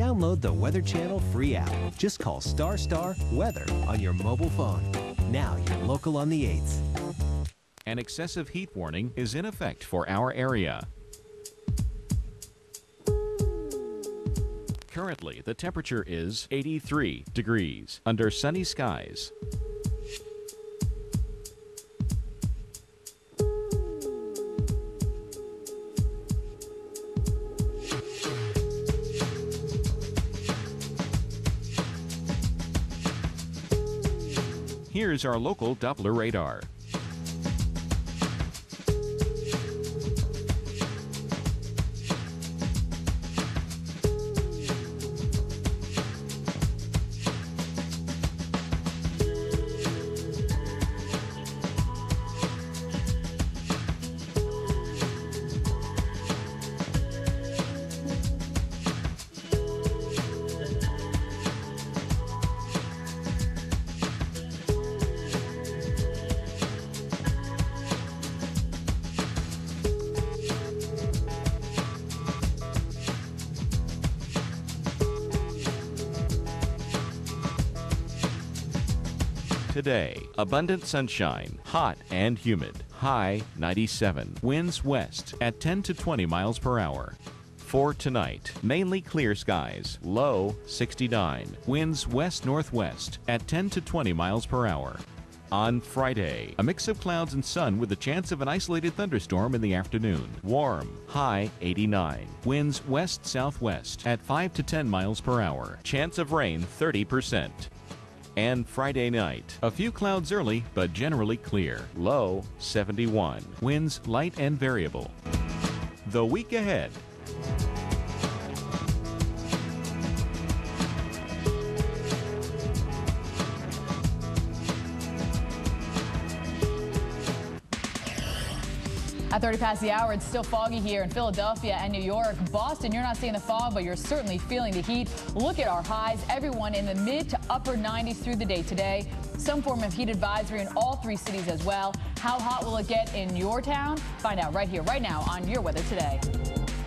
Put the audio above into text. Download the Weather Channel free app. Just call **weather on your mobile phone. Now you're local on the 8s. An excessive heat warning is in effect for our area. Currently, the temperature is 83 degrees under sunny skies. Here's our local Doppler radar. Today, abundant sunshine, hot and humid, high 97, winds west at 10 to 20 miles per hour. For tonight, mainly clear skies, low 69, winds west-northwest at 10 to 20 miles per hour. On Friday, a mix of clouds and sun with a chance of an isolated thunderstorm in the afternoon, warm, high 89, winds west-southwest at 5 to 10 miles per hour, chance of rain 30%. And Friday night, a few clouds early, but generally clear. Low 71. Winds light and variable. The week ahead. At 30 past the hour, it's still foggy here in Philadelphia and New York. Boston, you're not seeing the fog, but you're certainly feeling the heat. Look at our highs. Everyone in the mid to upper 90s through the day today. Some form of heat advisory in all three cities as well. How hot will it get in your town? Find out right here, right now on Your Weather Today.